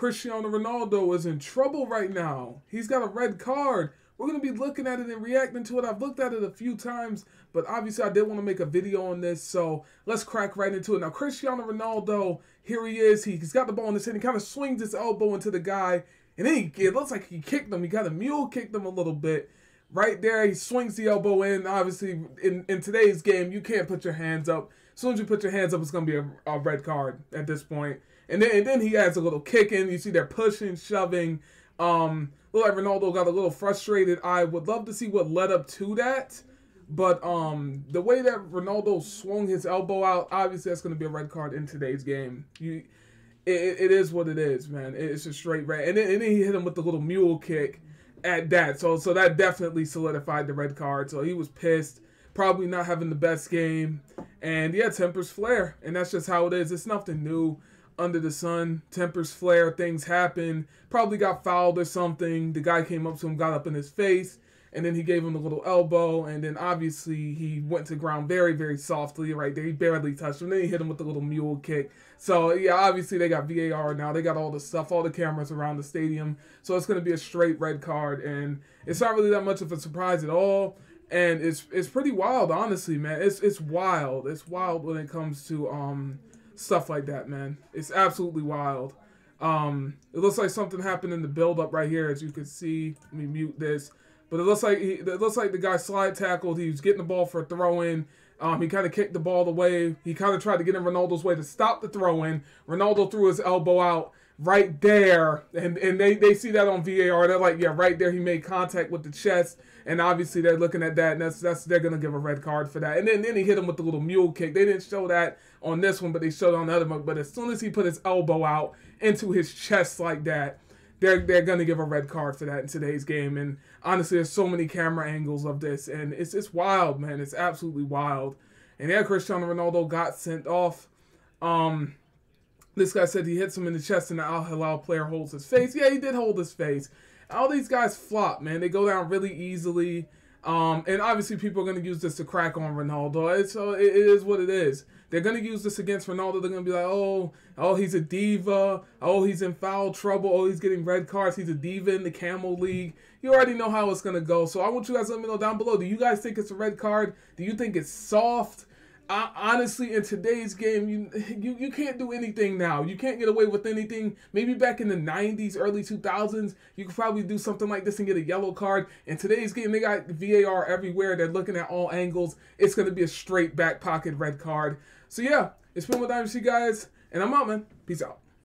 Cristiano Ronaldo is in trouble right now. He's got a red card. We're going to be looking at it and reacting to it. I've looked at it a few times, but obviously I did want to make a video on this, so let's crack right into it. Now, Cristiano Ronaldo, here he is. He's got the ball in his hand. He kind of swings his elbow into the guy, and then it looks like he kicked him. He kind of mule-kicked him a little bit. Right there, he swings the elbow in. Obviously, in today's game, you can't put your hands up. As soon as you put your hands up, it's going to be a red card at this point. And then he adds a little kick in. You see they're pushing, shoving. Look like Ronaldo got a little frustrated. I would love to see what led up to that, but the way that Ronaldo swung his elbow out, obviously that's going to be a red card in today's game. It is what it is, man. It's a straight red. And then he hit him with the little mule kick at that. So that definitely solidified the red card. So he was pissed, probably not having the best game, and yeah, tempers flare, and that's just how it is. It's nothing new under the sun. Tempers flare, things happen. Probably got fouled or something. The guy came up to him, got up in his face, and then he gave him the little elbow, and then obviously he went to ground very, very softly right there. He barely touched him. Then he hit him with the little mule kick. So, yeah, obviously they got VAR now. They got all the stuff, all the cameras around the stadium. So it's going to be a straight red card, and it's not really that much of a surprise at all. And it's pretty wild, honestly, man. It's wild. It's wild when it comes to stuff like that, man. It's absolutely wild. It looks like something happened in the build-up right here, as you can see. Let me mute this. But it looks like the guy slide tackled. He was getting the ball for a throw-in. He kind of kicked the ball away. He kind of tried to get in Ronaldo's way to stop the throw-in. Ronaldo threw his elbow out right there. And they see that on VAR. They're like, yeah, right there he made contact with the chest. And obviously they're looking at that, and they're gonna give a red card for that. And then he hit him with the little mule kick. They didn't show that on this one, but they showed it on the other one. But as soon as he put his elbow out into his chest like that, they're gonna give a red card for that in today's game. And honestly, there's so many camera angles of this, and it's wild, man. It's absolutely wild. And yeah, Cristiano Ronaldo got sent off. This guy said he hits him in the chest, and the Al-Hilal player holds his face. Yeah, he did hold his face. All these guys flop, man. They go down really easily. And obviously people are going to use this to crack on Ronaldo. So it is what it is. They're going to use this against Ronaldo. They're going to be like, oh, he's a diva. Oh, he's in foul trouble. Oh, he's getting red cards. He's a diva in the Camel League. You already know how it's going to go. So I want you guys to let me know down below. Do you guys think it's a red card? Do you think it's soft? Honestly, in today's game, you can't do anything now. You can't get away with anything. Maybe back in the 90s, early 2000s, you could probably do something like this and get a yellow card. In today's game, they got VAR everywhere. They're looking at all angles. It's going to be a straight back pocket red card. So, yeah, it's been with IMC, guys, and I'm out, man. Peace out.